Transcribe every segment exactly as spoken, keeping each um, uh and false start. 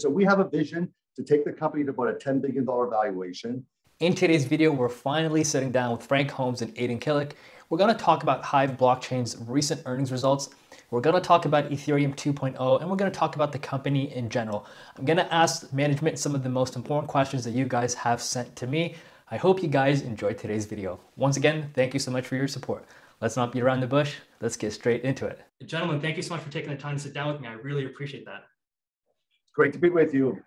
So we have a vision to take the company to about a ten billion dollars valuation. In today's video, we're finally sitting down with Frank Holmes and Aydin Kilic. We're going to talk about Hive Blockchain's recent earnings results. We're going to talk about Ethereum two point oh, and we're going to talk about the company in general. I'm going to ask management some of the most important questions that you guys have sent to me. I hope you guys enjoyed today's video. Once again, thank you so much for your support. Let's not be around the bush. Let's get straight into it. Gentlemen, thank you so much for taking the time to sit down with me. I really appreciate that. Great to be with you.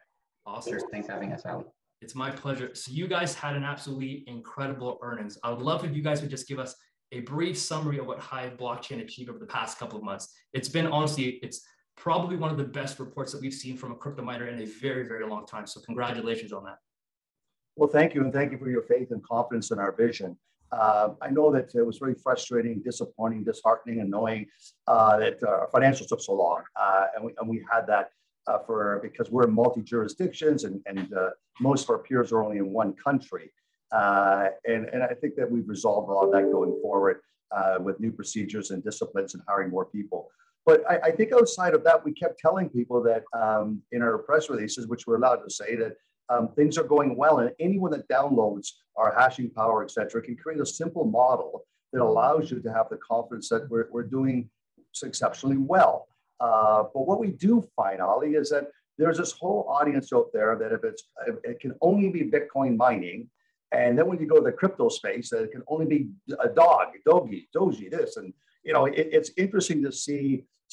Awesome. Thanks for having us, Ali. It's my pleasure. So you guys had an absolutely incredible earnings. I would love if you guys would just give us a brief summary of what Hive Blockchain achieved over the past couple of months. It's been, honestly, it's probably one of the best reports that we've seen from a crypto miner in a very, very long time. So congratulations on that. Well, thank you. And thank you for your faith and confidence in our vision. Uh, I know that it was really frustrating, disappointing, disheartening, annoying uh, that our financials took so long. Uh, and, we, and we had that uh, for because we're in multi-jurisdictions and, and uh, most of our peers are only in one country. Uh, and, and I think that we've resolved a lot of that going forward uh, with new procedures and disciplines and hiring more people. But I, I think outside of that, we kept telling people that um, in our press releases, which we're allowed to say that Um, things are going well, and anyone that downloads our hashing power, et cetera, can create a simple model that allows you to have the confidence that we're, we're doing exceptionally well. Uh, but what we do find, Ali, is that there's this whole audience out there that if it's, if it can only be Bitcoin mining, and then when you go to the crypto space, that it can only be a dog, dogi, doji, this, and you know, it, it's interesting to see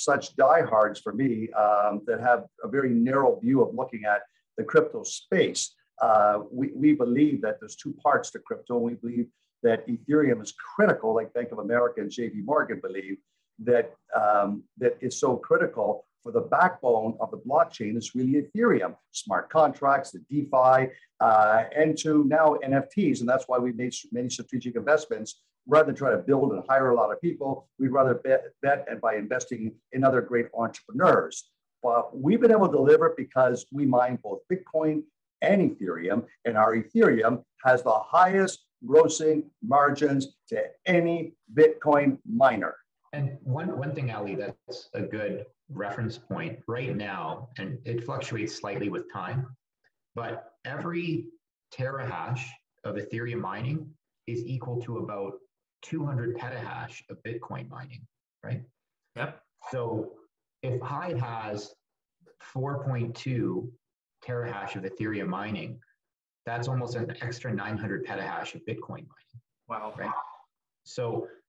such diehards for me um, that have a very narrow view of looking at the crypto space. Uh, we, we believe that there's two parts to crypto. We believe that Ethereum is critical, like Bank of America and J P Morgan believe that, um, that it's so critical for the backbone of the blockchain is really Ethereum, smart contracts, the DeFi, uh, and to now N F Ts. And that's why we made many strategic investments. Rather than try to build and hire a lot of people, we'd rather bet, bet and by investing in other great entrepreneurs. But we've been able to deliver it because we mine both Bitcoin and Ethereum, and our Ethereum has the highest grossing margins to any Bitcoin miner. And one, one thing, Ali, that's a good reference point right now, and it fluctuates slightly with time, but every terahash of Ethereum mining is equal to about two hundred petahash of Bitcoin mining, right? Yep. So if Hive has four point two terahash of Ethereum mining, that's almost an extra nine hundred petahash of Bitcoin mining. Wow. Right? So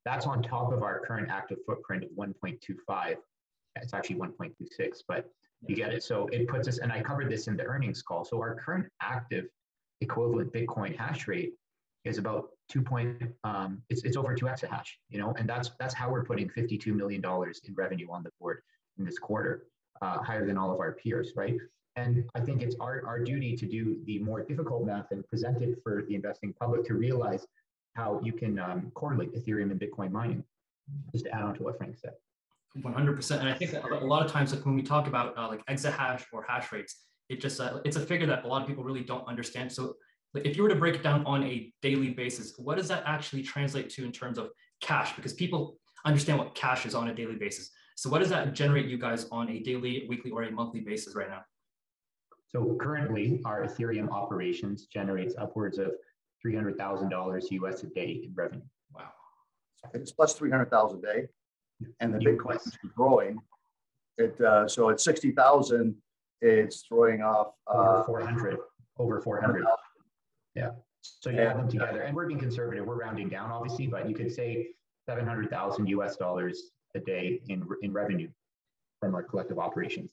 that's on top of our current active footprint of one point two five. It's actually one point two six, but you get it. So it puts us, and I covered this in the earnings call. So our current active equivalent Bitcoin hash rate is about two point, um, it's, it's over two exahash, you know, and that's, that's how we're putting fifty-two million dollars in revenue on the board in this quarter, uh, higher than all of our peers, right? And I think it's our, our duty to do the more difficult math and present it for the investing public to realize how you can um, correlate Ethereum and Bitcoin mining, just to add on to what Frank said. one hundred percent. And I think that a lot of times, like when we talk about uh, like exahash or hash rates, it just, uh, it's a figure that a lot of people really don't understand. So like if you were to break it down on a daily basis, what does that actually translate to in terms of cash? Because people understand what cash is on a daily basis. So what does that generate you guys on a daily, weekly, or a monthly basis right now? So currently, our Ethereum operations generates upwards of three hundred thousand dollars U S a day in revenue. Wow. It's plus three hundred thousand a day. And the Bitcoin is growing. It, uh, so at sixty thousand, it's throwing off. Uh, over four hundred. Over four hundred. Yeah. So you add them together, and we're being conservative. We're rounding down, obviously, but you could say seven hundred thousand U S dollars a day in in revenue from our collective operations.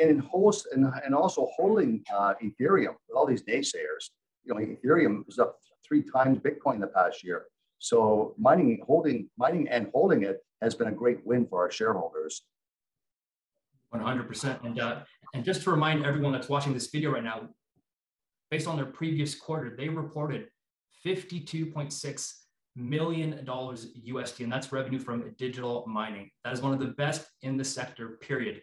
And in host and, and also holding uh, Ethereum with all these naysayers. You know, Ethereum is up three times Bitcoin the past year. So mining, holding, mining, and holding it has been a great win for our shareholders. one hundred percent. And uh, and just to remind everyone that's watching this video right now, based on their previous quarter, they reported fifty-two point six million dollars U S D, and that's revenue from digital mining. That is one of the best in the sector, period,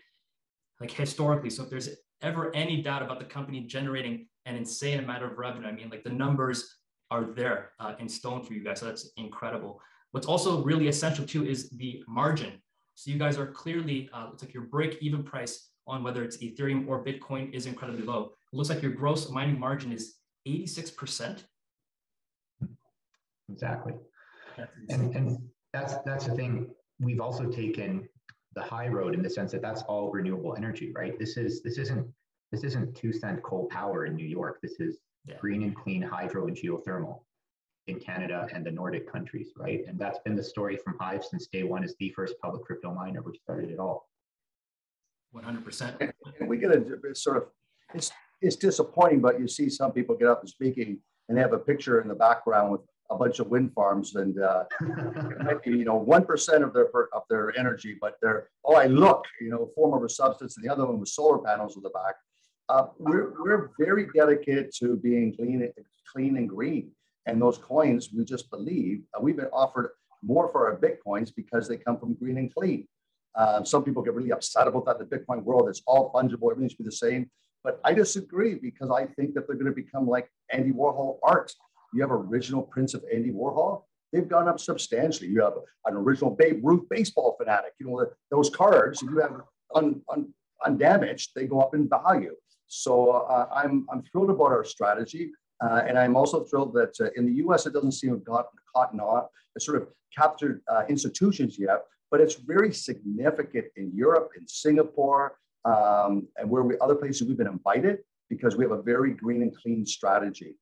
like historically. So if there's ever any doubt about the company generating an insane amount of revenue, I mean, like the numbers are there uh, in stone for you guys. So that's incredible. What's also really essential too is the margin. So you guys are clearly, uh, it's like your break-even price on whether it's Ethereum or Bitcoin is incredibly low. It looks like your gross mining margin is eighty-six percent. Exactly. That's and, and that's, that's the thing. We've also taken the high road in the sense that that's all renewable energy, right? This is, this isn't, this isn't two cent coal power in New York. This is yeah. green and clean hydro and geothermal in Canada and the Nordic countries, right? And that's been the story from Hive since day one, as the first public crypto miner, which started it all. one hundred percent. And we get a sort of, it's, it's disappointing, but you see some people get up and speaking and have a picture in the background with a bunch of wind farms, and uh, it might be, you know, one percent of their, of their energy, but they're, oh, I look, you know, form of a substance, and the other one was solar panels in the back. Uh, we're, we're very dedicated to being clean, clean and green. And those coins, we just believe, uh, we've been offered more for our Bitcoins because they come from green and clean. Uh, some people get really upset about that in the Bitcoin world. It's all fungible. Everything should be the same. But I disagree, because I think that they're going to become like Andy Warhol art. You have original prints of Andy Warhol. They've gone up substantially. You have an original Babe Ruth baseball fanatic. You know, those cards, if you have un, un, undamaged, they go up in value. So uh, I'm, I'm thrilled about our strategy. Uh, and I'm also thrilled that uh, in the U S, it doesn't seem to have gotten caught on, sort of captured uh, institutions yet, but it's very significant in Europe, in Singapore, um, and where we, other places we've been invited, because we have a very green and clean strategy.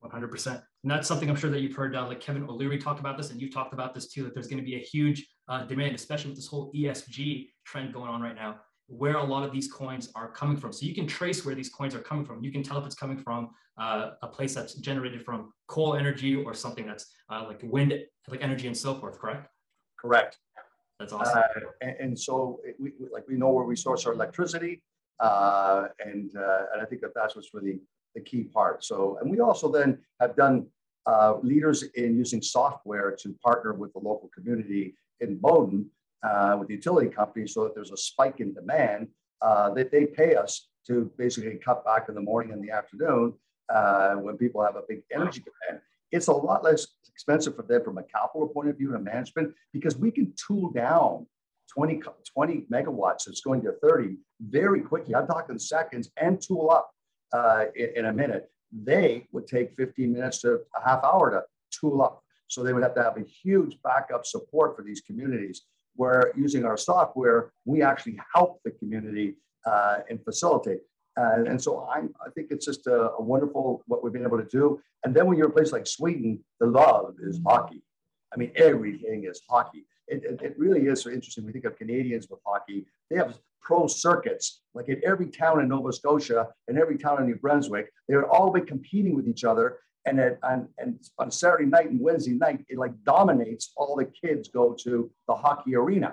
one hundred percent. And that's something I'm sure that you've heard, uh, like Kevin O'Leary talked about this, and you talked about this too, that there's going to be a huge uh, demand, especially with this whole E S G trend going on right now, where a lot of these coins are coming from. So you can trace where these coins are coming from. You can tell if it's coming from uh, a place that's generated from coal energy or something that's uh, like wind, like energy and so forth, correct? Correct. That's awesome. Uh, and, and so we, like we know where we source our electricity. Uh, and, uh, and I think that that's what's really the key part. So, and we also then have done uh, leaders in using software to partner with the local community in Bowdoin, Uh, with the utility companies, so that there's a spike in demand uh, that they pay us to basically cut back in the morning and the afternoon uh, when people have a big energy demand. It's a lot less expensive for them from a capital point of view and a management, because we can tool down twenty, twenty megawatts. It's going to thirty very quickly. I'm talking seconds, and tool up uh, in, in a minute. They would take fifteen minutes to a half hour to tool up. So they would have to have a huge backup support for these communities, where using our software, we actually help the community uh, and facilitate. Uh, and so I'm, I think it's just a, a wonderful what we've been able to do. And then when you're in a place like Sweden, the love is hockey. I mean, everything is hockey. It, it, it really is so interesting. We think of Canadians with hockey. They have pro circuits, like in every town in Nova Scotia and every town in New Brunswick. They would all be competing with each other. And, it, and, and on Saturday night and Wednesday night, it like dominates. All the kids go to the hockey arena.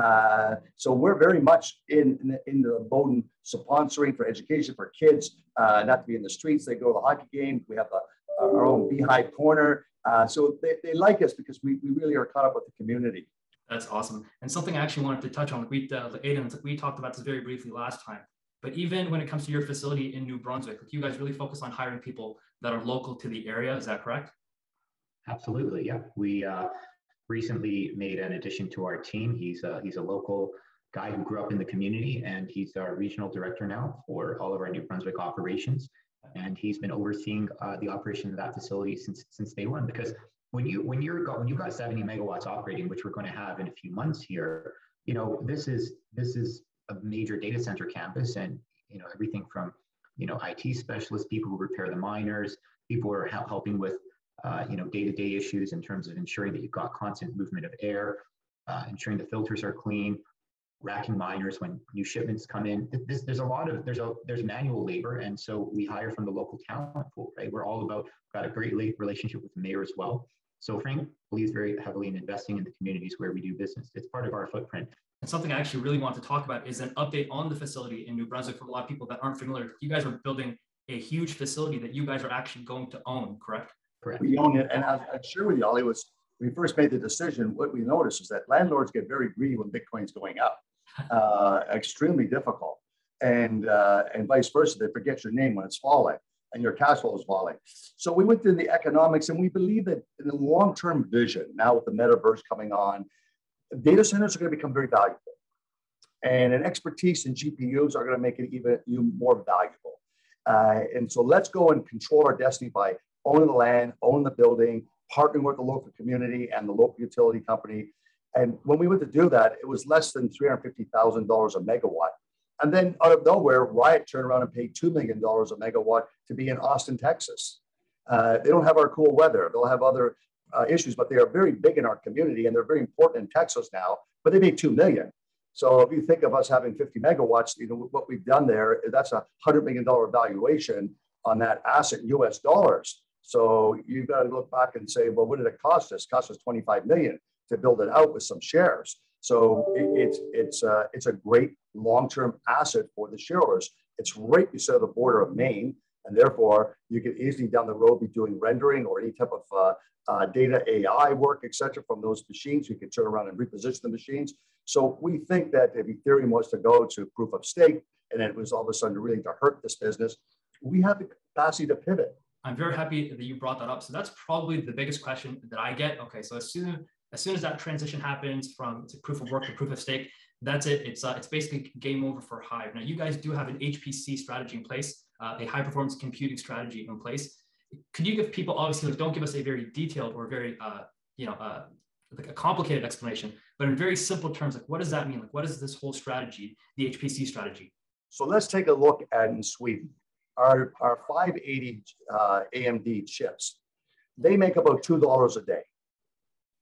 Uh, so we're very much in, in, the, in the Bowdoin sponsoring for education for kids, uh, not to be in the streets. They go to the hockey game. We have a, our own beehive corner. Uh, so they, they like us because we, we really are caught up with the community. That's awesome. And something I actually wanted to touch on, we, uh, Aydin, we talked about this very briefly last time. But even when it comes to your facility in New Brunswick, like you guys really focus on hiring people that are local to the area. Is that correct? Absolutely. Yeah. We uh, recently made an addition to our team. He's a, he's a local guy who grew up in the community, and he's our regional director now for all of our New Brunswick operations. And he's been overseeing uh, the operation of that facility since since day one. Because when you when you're when you've got seventy megawatts operating, which we're going to have in a few months here, you know, this is this is. a major data center campus, and you know everything from you know I T specialists, people who repair the miners, people who are helping with uh, you know day-to-day issues in terms of ensuring that you've got constant movement of air, uh, ensuring the filters are clean, racking miners when new shipments come in. This, there's a lot of there's a there's manual labor, and so we hire from the local talent pool. Right, we're all about got a great relationship with the mayor as well. So Frank believes very heavily in investing in the communities where we do business. It's part of our footprint. And something I actually really want to talk about is an update on the facility in New Brunswick for a lot of people that aren't familiar. You guys are building a huge facility that you guys are actually going to own, correct? Correct. We own it. And I, I'm sure with you, Ali, was when we first made the decision, what we noticed is that landlords get very greedy when Bitcoin's going up. Uh, extremely difficult. And, uh, and vice versa, they forget your name when it's falling and your cash flow is falling. So we went through the economics, and we believe that in the long-term vision, now with the metaverse coming on, data centers are going to become very valuable. and an expertise in G P Us are going to make it even you more valuable. Uh, and so let's go and control our destiny by owning the land, owning the building, partnering with the local community and the local utility company. And when we went to do that, it was less than three hundred fifty thousand dollars a megawatt. And then out of nowhere, Riot turned around and paid two million dollars a megawatt to be in Austin, Texas. Uh, they don't have our cool weather. They'll have other uh, issues, but they are very big in our community and they're very important in Texas now, but they made two million dollars. So if you think of us having fifty megawatts, you know what we've done there, that's a one hundred million dollars valuation on that asset in U S dollars. So you've got to look back and say, well, what did it cost us? It cost us twenty-five million dollars to build it out with some shares. So it's, it's, uh, it's a great long-term asset for the shareholders. It's right beside the border of Maine, and therefore you can easily down the road be doing rendering or any type of uh, uh, data A I work, et cetera, from those machines. You can turn around and reposition the machines. So we think that if Ethereum was to go to proof of stake, and it was all of a sudden really to hurt this business, we have the capacity to pivot. I'm very happy that you brought that up. So that's probably the biggest question that I get. Okay, so as soon as soon as that transition happens from proof of work to proof of stake, that's it. It's uh, it's basically game over for Hive. Now you guys do have an H P C strategy in place, uh, a high performance computing strategy in place. Could you give people, obviously, like, don't give us a very detailed or very uh, you know uh, like a complicated explanation, but in very simple terms, like what does that mean? Like what is this whole strategy, the H P C strategy? So let's take a look at in Sweden. Our, our five eighty uh, A M D chips, they make about two dollars a day.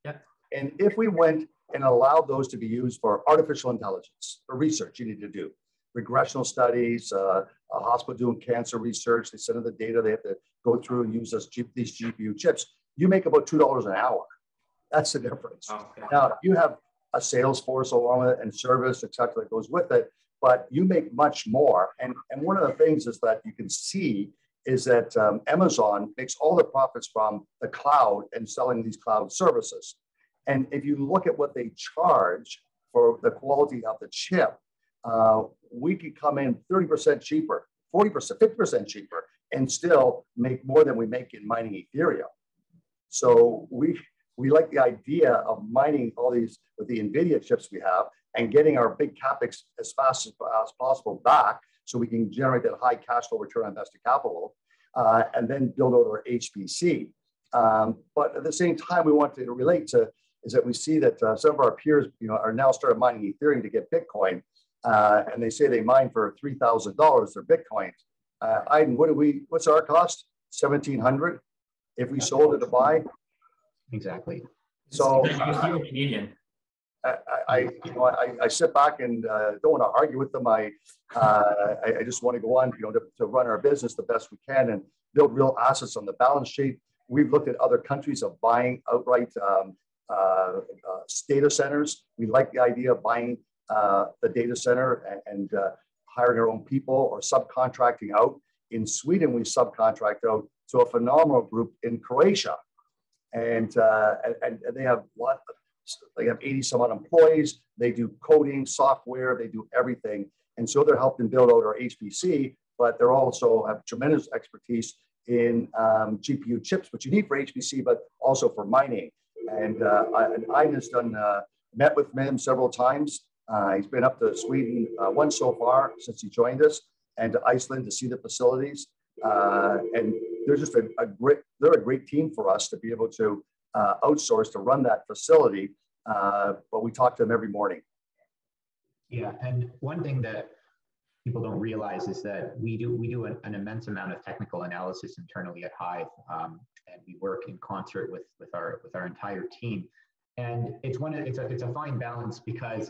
Yep. And if we went and allowed those to be used for artificial intelligence, for research you need to do, regressional studies, uh, a hospital doing cancer research, they send in the data, they have to go through and use those, these G P U chips, you make about two dollars an hour. That's the difference. Oh, okay. Now, you have a sales force along with it and service, et cetera, that goes with it, but you make much more. And, and one of the things is that you can see is that um, Amazon makes all the profits from the cloud and selling these cloud services. And if you look at what they charge for the quality of the chip, uh, we could come in thirty percent cheaper, forty percent, fifty percent cheaper, and still make more than we make in mining Ethereum. So we, we like the idea of mining all these with the Nvidia chips we have, and getting our big CapEx as fast as, as possible back so we can generate that high cash flow return on invested capital, uh, and then build out our H P C. Um, but at the same time, we want to relate to is that we see that uh, some of our peers you know, are now started mining Ethereum to get Bitcoin, uh, and they say they mine for three thousand dollars their Bitcoin. Uh, Aydin, what do we, what's our cost? seventeen hundred dollars if we sold it to buy? Exactly. So, uh, Canadian. I, I, you know, I, I sit back and uh, don't want to argue with them. I, uh, I, I just want to go on, you know, to, to run our business the best we can and build real assets on the balance sheet. We've looked at other countries of buying outright um, uh, uh, data centers. We like the idea of buying uh, the data center and, and uh, hiring our own people or subcontracting out. In Sweden, we subcontract out to a phenomenal group in Croatia, and uh, and, and they have what. They have eighty some odd employees. They do coding, software, they do everything. And so they're helping build out our H P C, but they're also have tremendous expertise in um, G P U chips, which you need for H P C, but also for mining. And uh, Aydin has done, uh, met with him several times. Uh, he's been up to Sweden uh, once so far since he joined us, and to Iceland to see the facilities. Uh, and they're just a, a great, they're a great team for us to be able to Uh, outsourced to run that facility, uh, but we talk to them every morning. Yeah, and one thing that people don't realize is that we do we do an, an immense amount of technical analysis internally at Hive, um, and we work in concert with with our with our entire team. And it's one it's a it's a fine balance because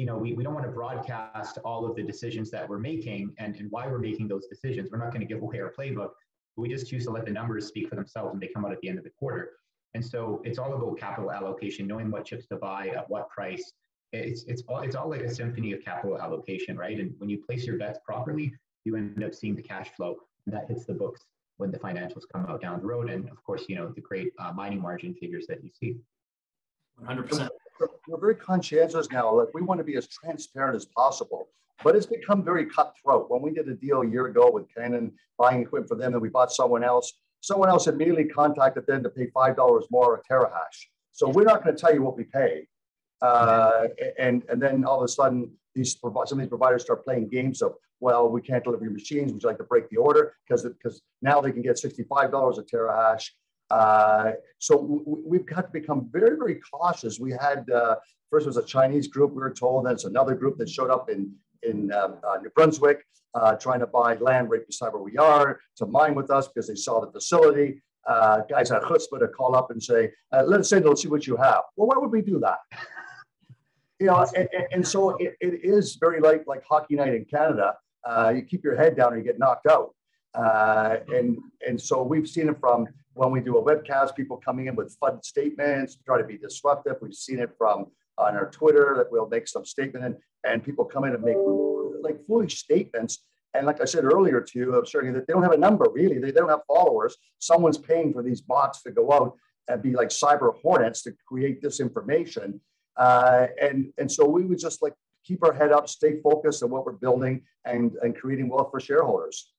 you know we we don't want to broadcast all of the decisions that we're making and and why we're making those decisions. We're not going to give away our playbook. But we just choose to let the numbers speak for themselves, and they come out at the end of the quarter. And so it's all about capital allocation, knowing what chips to buy at what price. It's it's all it's all like a symphony of capital allocation, right? And when you place your bets properly, you end up seeing the cash flow that hits the books when the financials come out down the road. And of course, you know the great uh, mining margin figures that you see. one hundred percent. We're very conscientious now. Like we want to be as transparent as possible, but it's become very cutthroat. When we did a deal a year ago with Canon buying equipment for them, and we bought someone else. Someone else immediately contacted them to pay five dollars more a terahash. So we're not going to tell you what we pay. Uh, and, and then all of a sudden, these some of these providers start playing games of, well, we can't deliver your machines. Would you like to break the order? Because because now they can get sixty-five dollars a terahash. Uh, so w we've got to become very, very cautious. We had, uh, first it was a Chinese group, we were told, then it's another group that showed up in, in um, uh, New Brunswick, uh, trying to buy land right beside where we are to mine with us because they saw the facility. Uh, guys had chutzpah to call up and say, uh, let's say, let's see what you have. Well, why would we do that? You know, and, and so it, it is very like, like hockey night in Canada. Uh, you keep your head down or you get knocked out. Uh, and, and so we've seen it from when we do a webcast, people coming in with FUD statements, try to be disruptive. We've seen it from on our Twitter that we'll make some statement and, and people come in and make like foolish statements. And like I said earlier to you, I'm certain that they don't have a number really. They, they don't have followers. Someone's paying for these bots to go out and be like cyber hornets to create disinformation. Uh, and, and so we would just like keep our head up, stay focused on what we're building and, and creating wealth for shareholders.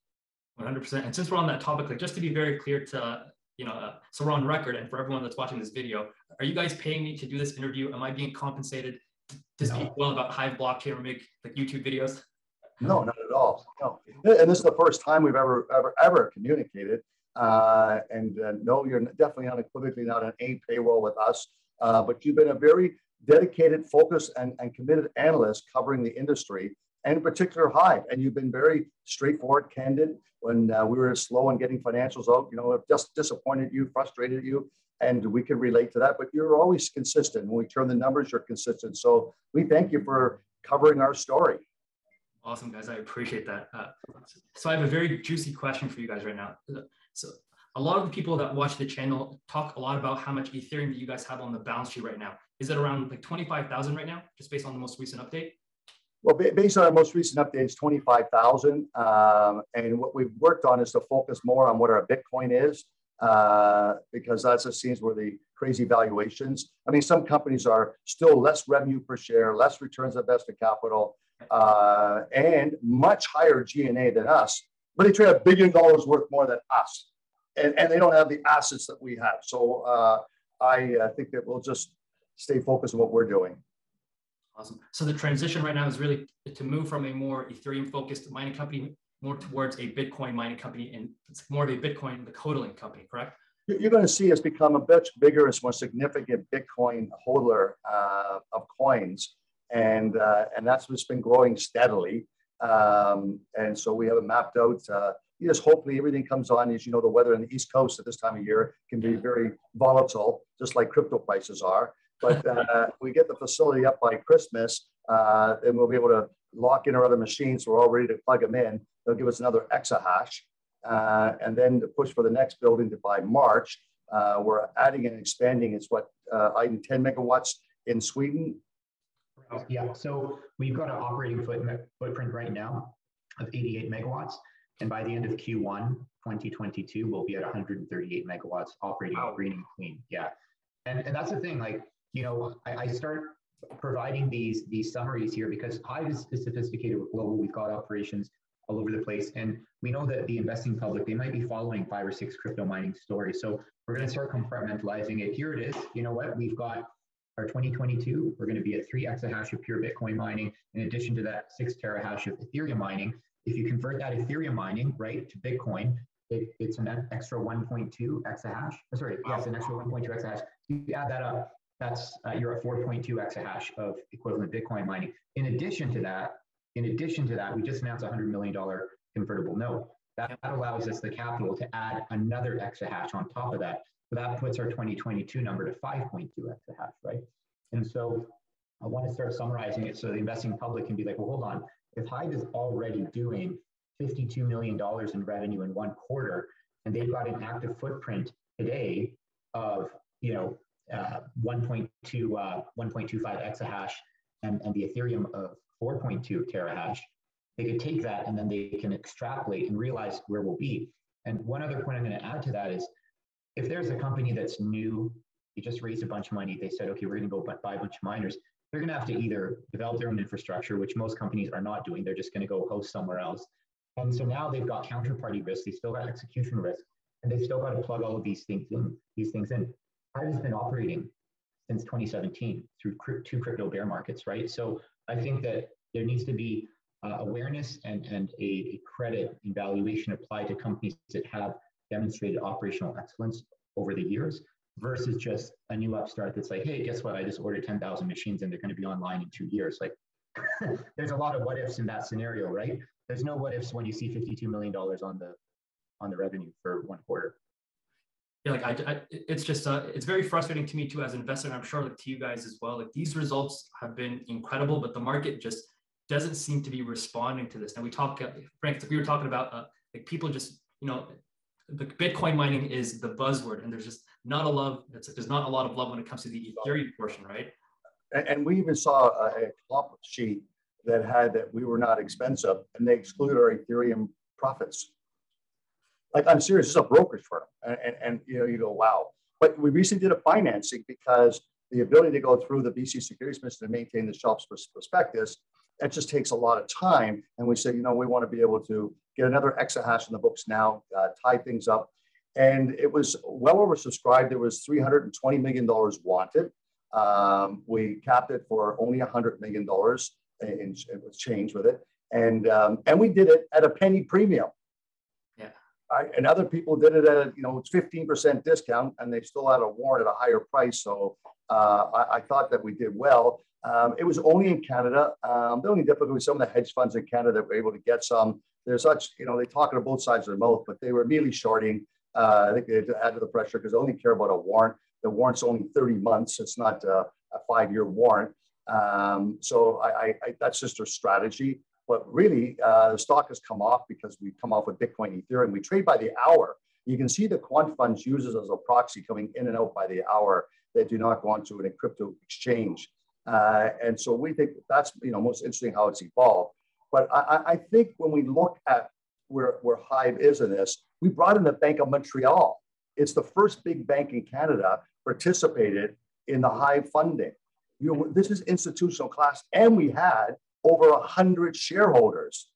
one hundred percent. And since we're on that topic, like just to be very clear to, you know, uh, so we're on record and for everyone that's watching this video, are you guys paying me to do this interview? Am I being compensated to speak well about Hive Blockchain or make like YouTube videos? No, not at all. No. And this is the first time we've ever, ever, ever communicated. Uh, and uh, no, you're definitely unequivocally not on a payroll with us, uh, but you've been a very dedicated, focused, and, and committed analyst covering the industry, and in particular Hive. And you've been very straightforward, candid. When uh, we were slow in getting financials out, you know, just disappointed you, frustrated you, and we can relate to that. But you're always consistent. When we turn the numbers, you're consistent. So we thank you for covering our story. Awesome, guys. I appreciate that. Uh, so I have a very juicy question for you guys right now. So a lot of the people that watch the channel talk a lot about how much Ethereum that you guys have on the balance sheet right now. Is it around like twenty-five thousand right now, just based on the most recent update? Well, based on our most recent update, it's twenty-five thousand. Um, and what we've worked on is to focus more on what our Bitcoin is, uh, because that's the scenes where the crazy valuations. I mean, some companies are still less revenue per share, less returns on invested capital, uh, and much higher G N A than us. But they trade a billion dollars worth more than us. And, and they don't have the assets that we have. So uh, I uh, think that we'll just stay focused on what we're doing. Awesome. So the transition right now is really to move from a more Ethereum-focused mining company more towards a Bitcoin mining company, and it's more of a Bitcoin, the hodling company, correct? You're going to see us become a much bigger and more significant Bitcoin hodler uh, of coins, and uh, and that's what's been growing steadily. Um, and so we have it mapped out. Uh, Yes, hopefully everything comes on. As you know, the weather in the East Coast at this time of year can be very volatile, just like crypto prices are. But uh, we get the facility up by Christmas, uh, and we'll be able to lock in our other machines. We're all ready to plug them in. They'll give us another exahash, uh, and then to push for the next building to by March. Uh, we're adding and expanding. It's what uh, Aydin, ten megawatts in Sweden. Yeah, so we've got an operating footprint right now of eighty-eight megawatts. And by the end of Q one twenty twenty-two, we'll be at one hundred thirty-eight megawatts operating wow. green and clean. Yeah. And, and that's the thing, like, you know, I, I start providing these, these summaries here because Hive is, is sophisticated with global. We've got operations all over the place. And we know that the investing public, they might be following five or six crypto mining stories. So we're going to start compartmentalizing it. Here it is. You know what? We've got our twenty twenty-two. We're going to be at three exahash of pure Bitcoin mining. In addition to that, six terahash of Ethereum mining. If you convert that Ethereum mining, right, to Bitcoin, it, it's an extra one point two exahash. Oh, sorry, yes, an extra one point two exahash. You add that up, that's uh, you're at four point two exahash of equivalent Bitcoin mining. In addition to that, in addition to that, we just announced a one hundred million dollar convertible note. That, that allows us the capital to add another exahash on top of that. So that puts our twenty twenty-two number to five point two exahash, right? And so I want to start summarizing it so the investing public can be like, well, hold on. If Hive is already doing fifty-two million dollars in revenue in one quarter, and they've got an active footprint today of, you know, uh, one point two, one point two five exahash and, and the Ethereum of four point two terahash, they could take that and then they can extrapolate and realize where we'll be. And one other point I'm going to add to that is if there's a company that's new, they just raised a bunch of money, they said, okay, we're going to go buy a bunch of miners. They're going to have to either develop their own infrastructure, which most companies are not doing. They're just going to go host somewhere else. And so now they've got counterparty risk. They still got execution risk, and they've still got to plug all of these things in. These things in. Hive has been operating since twenty seventeen through two crypto bear markets, right? So I think that there needs to be uh, awareness and, and a credit and valuation applied to companies that have demonstrated operational excellence over the years versus just a new upstart that's like, hey, guess what? I just ordered ten thousand machines and they're going to be online in two years. Like, there's a lot of what ifs in that scenario, right? There's no what ifs when you see fifty-two million dollars on the on the revenue for one quarter. Yeah, like I, I it's just uh, it's very frustrating to me too as an investor, and I'm sure like to you guys as well. Like these results have been incredible, but the market just doesn't seem to be responding to this. And we talk, Frank, we were talking about uh, like people just, you know, the Bitcoin mining is the buzzword, and there's just not a love. It's, there's not a lot of love when it comes to the Ethereum portion, right? And we even saw a top sheet that had that we were not expensive, and they exclude our Ethereum profits. Like, I'm serious, it's a brokerage firm. And, and, and you know, you go, wow. But we recently did a financing because the ability to go through the B C Securities Commission and maintain the shop's prospectus, that just takes a lot of time. And we said, you know, we want to be able to get another exahash in the books now, uh, tie things up. And it was well oversubscribed. There was three hundred twenty million dollars wanted. Um, we capped it for only one hundred million dollars and it was changed with it. And, um, and we did it at a penny premium. Yeah. I, and other people did it at, you know, it's fifteen percent discount, and they still had a warrant at a higher price. So uh, I, I thought that we did well. Um, it was only in Canada. Um, the only difficulty was some of the hedge funds in Canada that were able to get some. They're such, you know, they talk out of both sides of their mouth, but they were immediately shorting. Uh, I think they had to add to the pressure because they only care about a warrant. The warrant's only thirty months. It's not a, a five-year warrant. Um, so I, I, I, that's just their strategy. But really, uh, the stock has come off because we've come off with Bitcoin, Ethereum. We trade by the hour. You can see the quant funds uses as a proxy coming in and out by the hour. They do not go onto a crypto exchange. Uh, and so we think that's, you know, most interesting how it's evolved. But I, I think when we look at where, where Hive is in this, we brought in the Bank of Montreal. It's the first big bank in Canada participated in the Hive funding. You know, this is institutional class, and we had over one hundred shareholders.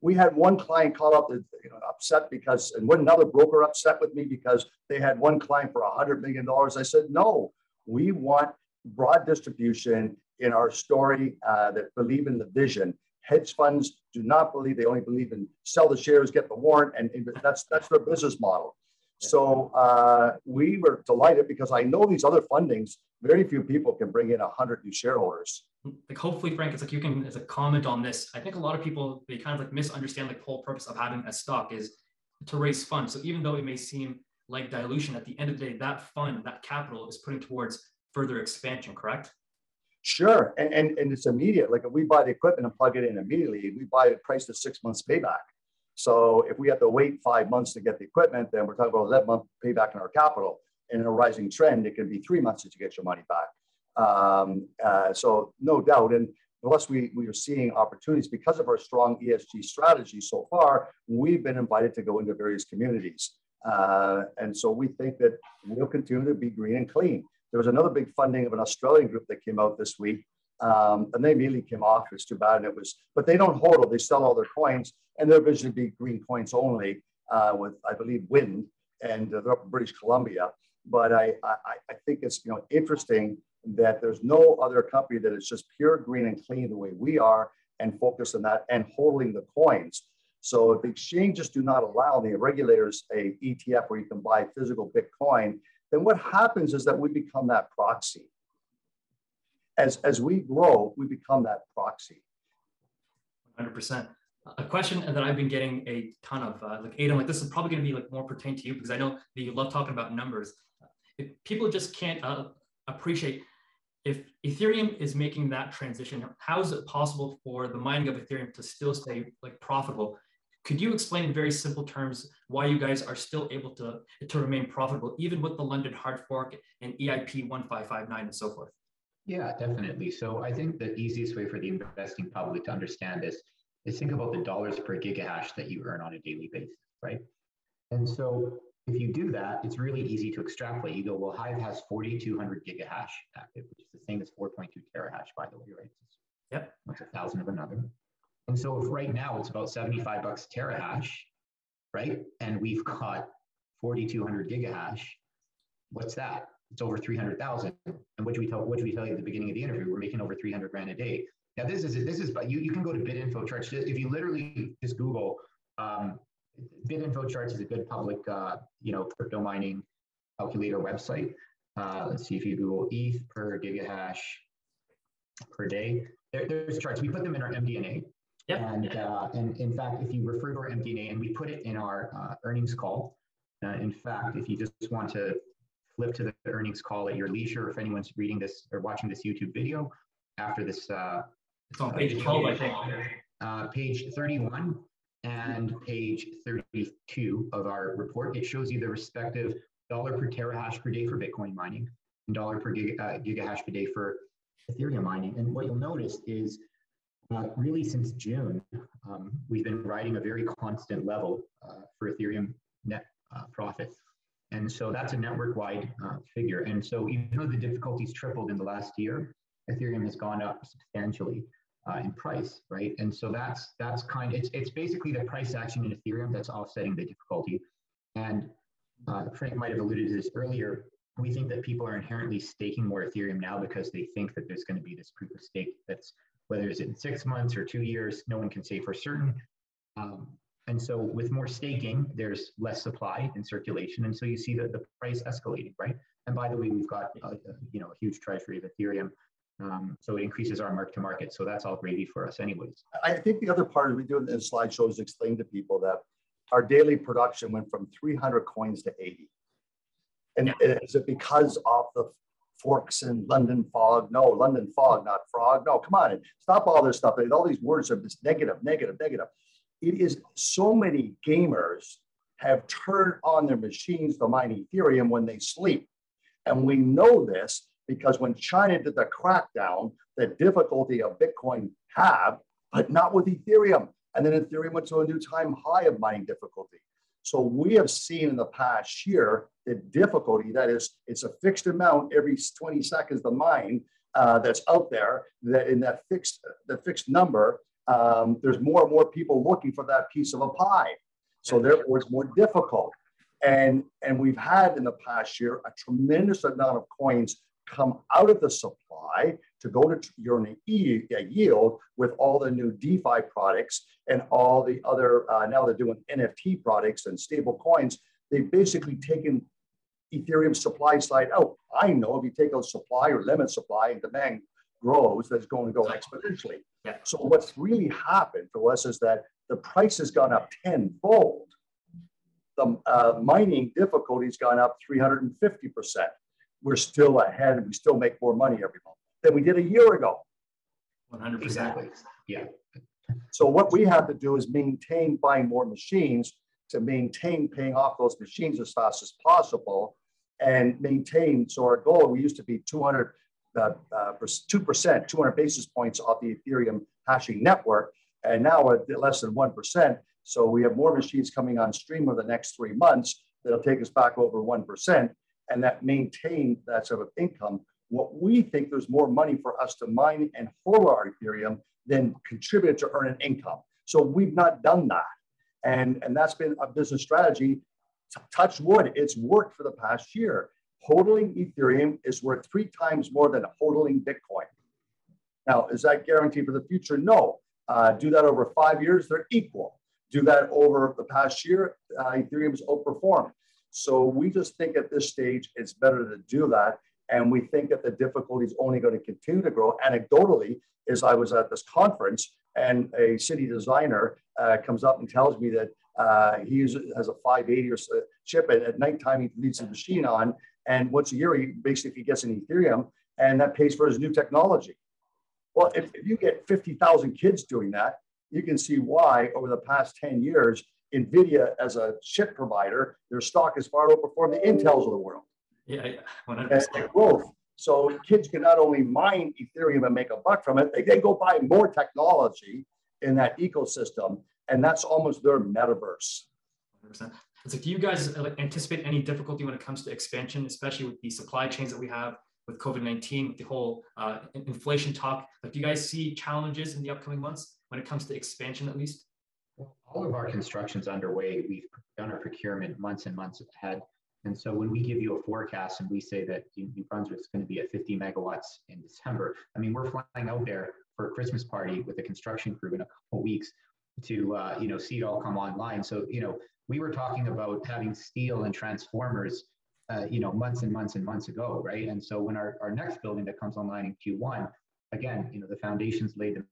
We had one client call up, you know, upset because, and one another broker upset with me because they had one client for one hundred million dollars. I said, no, we want broad distribution in our story uh, that believe in the vision. Hedge funds do not believe, they only believe in sell the shares, get the warrant, and, and that's, that's their business model. So uh, we were delighted because I know these other fundings, very few people can bring in one hundred new shareholders. Like hopefully, Frank, it's like you can as a comment on this. I think a lot of people, they kind of like misunderstand like the whole purpose of having a stock is to raise funds. So even though it may seem like dilution, at the end of the day, that fund, that capital is putting towards further expansion, correct? Sure, and, and, and it's immediate. Like if we buy the equipment and plug it in immediately, we buy it priced at six months payback. So if we have to wait five months to get the equipment, then we're talking about that month payback in our capital. And in a rising trend, it can be three months that you get your money back. Um, uh, so no doubt. And plus we, we are seeing opportunities because of our strong E S G strategy so far, we've been invited to go into various communities. Uh, and so we think that we'll continue to be green and clean. There was another big funding of an Australian group that came out this week. Um, and they immediately came off. It's too bad. And it was, but they don't hodl. They sell all their coins, and their vision would be green coins only uh, with, I believe, wind, and uh, they're up in British Columbia. But I, I, I think it's, you know, interesting that there's no other company that is just pure green and clean the way we are and focus on that and holding the coins. So if exchanges do not allow the regulators a E T F where you can buy physical Bitcoin, then what happens is that we become that proxy. As, as we grow, we become that proxy. one hundred percent. A question that I've been getting a ton of, uh, like Aydin, like this is probably going to be like more pertain to you because I know that you love talking about numbers. If people just can't uh, appreciate if Ethereum is making that transition, how is it possible for the mining of Ethereum to still stay like profitable? Could you explain in very simple terms why you guys are still able to, to remain profitable, even with the London hard fork and E I P fifteen fifty-nine and so forth? Yeah, definitely. So I think the easiest way for the investing public to understand this is think about the dollars per gigahash that you earn on a daily basis, right? And so if you do that, it's really easy to extrapolate. You go, well, Hive has forty-two hundred gigahash active, which is the same as four point two terahash, by the way, right? Yep. That's a thousand of another. And so if right now it's about seventy-five bucks terahash, right? And we've got forty-two hundred gigahash, what's that? It's over three hundred thousand. And what do we tell? What do we tell you at the beginning of the interview? We're making over three hundred grand a day. Now this is it. This is, but you, you can go to BitInfoCharts. If you literally just Google, um, BitInfoCharts is a good public, uh, you know, crypto mining calculator website. Uh, let's see if you Google E T H per gigahash per day. There, there's charts. We put them in our M D and A. Yep. And, uh, and in fact, if you refer to our M D and A, and we put it in our uh, earnings call. Uh, in fact, if you just want to flip to the earnings call at your leisure, if anyone's reading this or watching this YouTube video after this, uh, it's on page twelve, I think, uh, page thirty-one and page thirty-two of our report, it shows you the respective dollar per terahash per day for Bitcoin mining and dollar per giga, uh, gigahash per day for Ethereum mining. And what you'll notice is uh, really since June, um, we've been riding a very constant level uh, for Ethereum net uh, profit. And so that's a network-wide uh, figure. And so even though the difficulties tripled in the last year, Ethereum has gone up substantially uh, in price, right? And so that's that's kind of, it's, it's basically the price action in Ethereum that's offsetting the difficulty. And uh, Frank might have alluded to this earlier. We think that people are inherently staking more Ethereum now because they think that there's going to be this proof of stake that's, whether it's in six months or two years, no one can say for certain. Um, And so with more staking, there's less supply in circulation. And so you see the, the price escalating, right? And by the way, we've got a, a, you know, a huge treasury of Ethereum. Um, so it increases our mark to market. So that's all gravy for us anyways. I think the other part of we do in this slideshow is explain to people that our daily production went from three hundred coins to eighty. And yeah. Is it because of the forks and London fog? No, London fog, not frog. No, come on, stop all this stuff. All these words are just negative, negative, negative. It is so many gamers have turned on their machines to mine Ethereum when they sleep. And we know this because when China did the crackdown, the difficulty of Bitcoin halved, but not with Ethereum. And then Ethereum went to a new time high of mining difficulty. So we have seen in the past year the difficulty, that is, it's a fixed amount every twenty seconds to mine uh, that's out there, that in that fixed, the fixed number. Um, there's more and more people looking for that piece of a pie. So therefore it's more difficult. And, and we've had in the past year a tremendous amount of coins come out of the supply to go to your yield with all the new DeFi products and all the other, uh, now they're doing N F T products and stable coins. They've basically taken Ethereum supply side out. I know if you take out supply or limit supply and demand grows, that's going to go exponentially. Yeah. So what's really happened to us is that the price has gone up tenfold. The uh, mining difficulty has gone up three hundred fifty percent. We're still ahead and we still make more money every month than we did a year ago. one hundred percent. Exactly. Yeah. So what we have to do is maintain buying more machines to maintain paying off those machines as fast as possible and maintain. So our goal, we used to be two hundred Uh, uh, two percent, two hundred basis points off the Ethereum hashing network. And now we're at less than one percent. So we have more machines coming on stream over the next three months that'll take us back over one percent and that maintain that sort of income. What we think there's more money for us to mine and hold our Ethereum than contribute to earn an income. So we've not done that. And, and that's been a business strategy. T- touch wood, it's worked for the past year. Hodling Ethereum is worth three times more than hodling Bitcoin. Now, is that guaranteed for the future? No. Uh, do that over five years, they're equal. Do that over the past year, uh, Ethereum's outperformed. So we just think at this stage, it's better to do that. And we think that the difficulty is only going to continue to grow. Anecdotally, as I was at this conference and a city designer uh, comes up and tells me that uh, he uses, has a five eighty or so chip and at nighttime he leaves the machine on. And once a year, he basically gets an Ethereum and that pays for his new technology. Well, if, if you get fifty thousand kids doing that, you can see why over the past ten years, Nvidia as a chip provider, their stock has far outperformed the Intels of the world. Yeah, yeah. one hundred percent growth. So kids can not only mine Ethereum and make a buck from it, they can go buy more technology in that ecosystem. And that's almost their metaverse. one hundred percent. It's like, do you guys anticipate any difficulty when it comes to expansion, especially with the supply chains that we have with COVID nineteen, with the whole uh, inflation talk? Like, do you guys see challenges in the upcoming months when it comes to expansion, at least? Well, all of our construction's underway. We've done our procurement months and months ahead. And so when we give you a forecast and we say that New Brunswick's going to be at fifty megawatts in December, I mean, we're flying out there for a Christmas party with a construction crew in a couple weeks to, uh, you know, see it all come online. So, you know, we were talking about having steel and transformers, uh, you know, months and months and months ago, right? And so when our, our next building that comes online in Q one, again, you know, the foundations laid the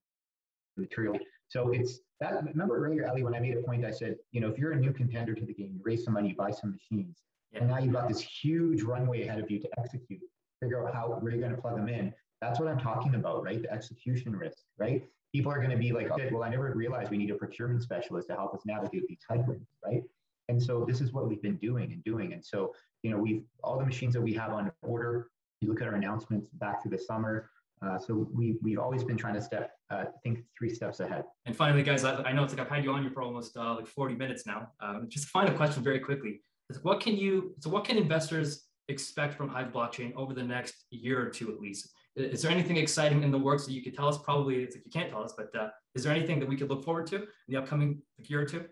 material. So it's that, remember earlier, Ali, when I made a point, I said, you know, if you're a new contender to the game, you raise some money, you buy some machines, yeah. and now you've got this huge runway ahead of you to execute, figure out how, where you're going to plug them in. That's what I'm talking about, right? The execution risk, right? People are going to be like, okay, well, I never realized we need a procurement specialist to help us navigate these headwinds, right? And so this is what we've been doing and doing. And so, you know, we've all the machines that we have on order, you look at our announcements back through the summer. Uh, so we, we've always been trying to step, uh, think three steps ahead. And finally, guys, I, I know it's like I've had you on here for almost uh, like forty minutes now. Um, just a final question very quickly. Is what can you, so what can investors expect from Hive Blockchain over the next year or two at least? Is there anything exciting in the works that you could tell us? Probably it's like you can't tell us, but uh, is there anything that we could look forward to in the upcoming year or two?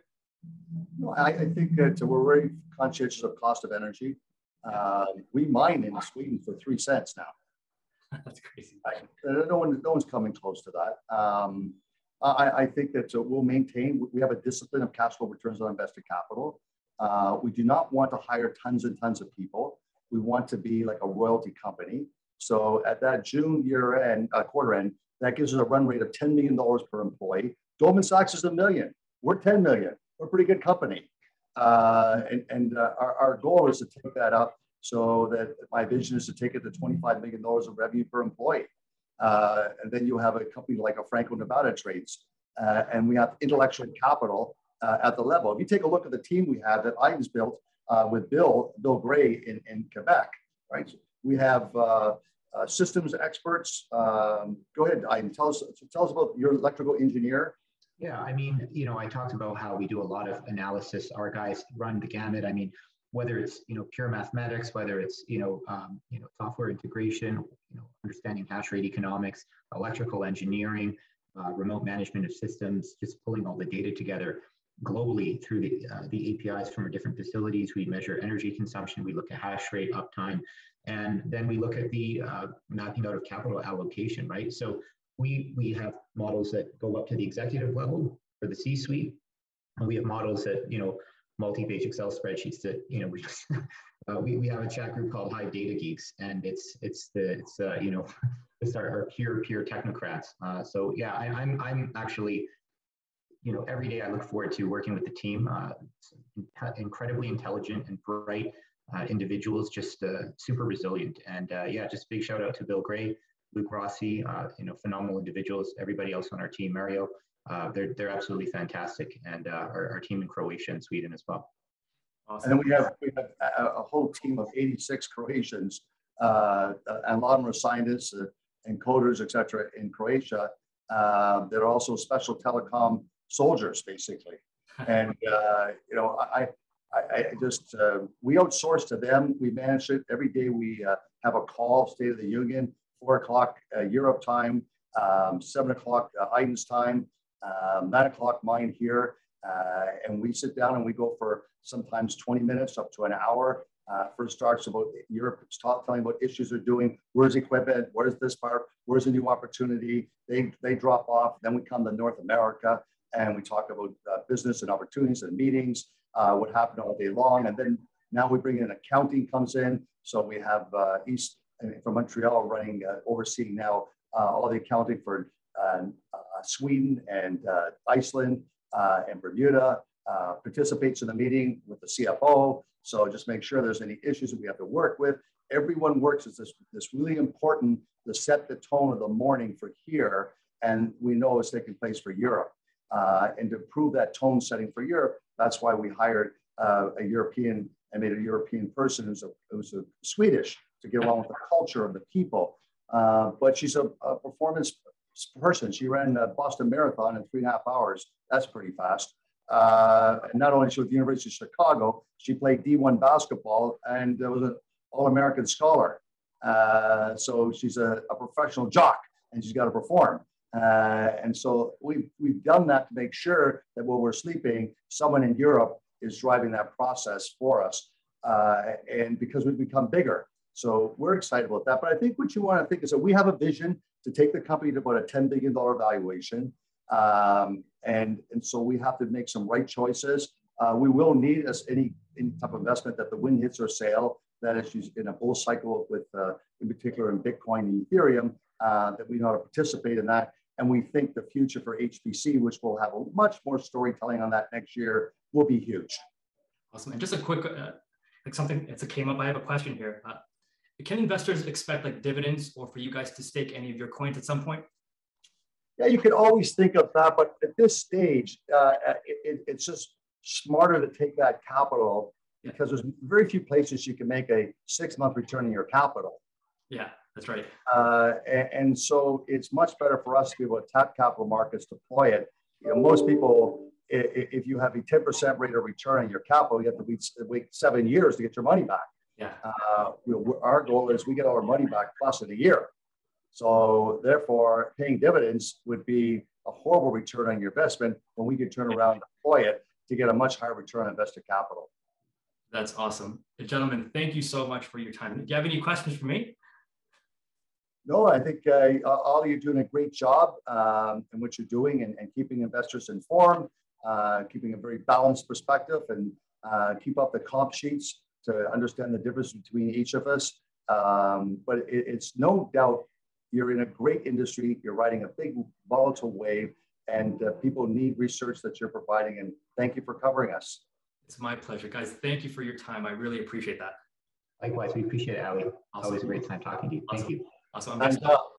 Well, I, I think that we're very conscientious of cost of energy. Uh, we mine in Sweden for three cents now. That's crazy. I, no, one, no one's coming close to that. Um, I, I think that uh, we'll maintain, we have a discipline of cash flow returns on invested capital. Uh, we do not want to hire tons and tons of people. We want to be like a royalty company. So at that June year end, uh, quarter end, that gives us a run rate of ten million dollars per employee. Goldman Sachs is a million. We're ten million. We're a pretty good company. Uh, and and uh, our, our goal is to take that up. So that my vision is to take it to twenty-five million dollars of revenue per employee. Uh, and then you have a company like a Franco-Nevada trades. Uh, and we have intellectual capital uh, at the level. If you take a look at the team we have that Aydin's built uh, with Bill, Bill Gray in, in Quebec, right? So we have uh, uh, systems experts. Um, go ahead, Aydin, tell us, tell us about your electrical engineer. Yeah, I mean, you know, I talked about how we do a lot of analysis. Our guys run the gamut. I mean, whether it's, you know, pure mathematics, whether it's, you know, um, you know, software integration, you know, understanding hash rate economics, electrical engineering, uh, remote management of systems, just pulling all the data together globally through the, uh, the A P Is from our different facilities. We measure energy consumption, we look at hash rate, uptime, and then we look at the uh, mapping out of capital allocation, right? So we, we have models that go up to the executive level for the C-suite, and we have models that, you know, multi-page Excel spreadsheets that, you know, we just, uh, we, we have a chat group called Hive Data Geeks, and it's, it's the, it's, uh, you know, it's our, our pure, pure technocrats. Uh, so yeah, I, I'm, I'm actually, you know, every day I look forward to working with the team, uh, incredibly intelligent and bright uh, individuals, just uh, super resilient. And uh, yeah, just big shout out to Bill Gray, Luke Rossi, uh, you know, phenomenal individuals, everybody else on our team, Mario. Uh, they're, they're absolutely fantastic. And uh, our, our team in Croatia and Sweden as well. Awesome. And then we have, we have a, a whole team of eighty-six Croatians uh, and a lot of them are scientists and coders, et cetera, in Croatia. Uh, they're also special telecom soldiers, basically. And, uh, you know, I, I, I just, uh, we outsource to them. We manage it. Every day we uh, have a call, State of the Union, four o'clock uh, Europe time, um, seven o'clock uh, Aydin's time. Um, nine o'clock mine here, uh, and we sit down and we go for sometimes twenty minutes up to an hour. Uh, first starts about Europe, talk, telling about issues they're doing, where's equipment, where's this part, where's a new opportunity. They they drop off. Then we come to North America and we talk about uh, business and opportunities and meetings, uh, what happened all day long. And then now we bring in accounting comes in. So we have uh, East from Montreal running, uh, overseeing now uh, all the accounting for Uh, uh, Sweden and uh, Iceland uh, and Bermuda, uh, participates in the meeting with the C F O. So just make sure there's any issues that we have to work with. Everyone works. It's this, this really important to set the tone of the morning for here. And we know it's taking place for Europe. Uh, and to improve that tone setting for Europe, that's why we hired uh, a European, I made a European person who's a, who's a Swedish to get along with the culture of the people. Uh, but she's a, a performance person. She ran the Boston Marathon in three and a half hours. That's pretty fast. Uh, and not only she was at the University of Chicago, she played D one basketball and was an All-American scholar. Uh, so she's a, a professional jock and she's got to perform. Uh, and so we've, we've done that to make sure that while we're sleeping, someone in Europe is driving that process for us. Uh, and because we've become bigger. So we're excited about that. But I think what you want to think is that we have a vision to take the company to about a ten billion dollars valuation. Um, and, and so we have to make some right choices. Uh, we will need as any, any type of investment that the wind hits our sail, that is in a bull cycle with, uh, in particular in Bitcoin and Ethereum, uh, that we know how to participate in that. And we think the future for H P C, which will have a much more storytelling on that next year, will be huge. Awesome. And just a quick, uh, like something that came up, I have a question here. Uh, can investors expect like dividends or for you guys to stake any of your coins at some point? Yeah, you can always think of that, but at this stage, uh, it, it, it's just smarter to take that capital because there's very few places you can make a six-month return on your capital. Yeah, that's right. Uh, and, and so it's much better for us to be able to tap capital markets, deploy it. You know, most people, if, if you have a ten percent rate of return on your capital, you have to wait, wait seven years to get your money back. Yeah. Uh, our goal is we get all our money back plus in a year. So therefore, paying dividends would be a horrible return on your investment when we could turn around and deploy it to get a much higher return on invested capital. That's awesome. Gentlemen, thank you so much for your time. Do you have any questions for me? No, I think uh, all of you are doing a great job um, in what you're doing and, and keeping investors informed, uh, keeping a very balanced perspective, and uh, keep up the comp sheets to understand the difference between each of us. Um, but it, it's no doubt you're in a great industry, you're riding a big volatile wave, and uh, people need research that you're providing, and thank you for covering us. It's my pleasure, guys. Thank you for your time. I really appreciate that. Likewise, we appreciate it, Ali. Awesome. Always a great time talking to you. Thank awesome. you. Awesome.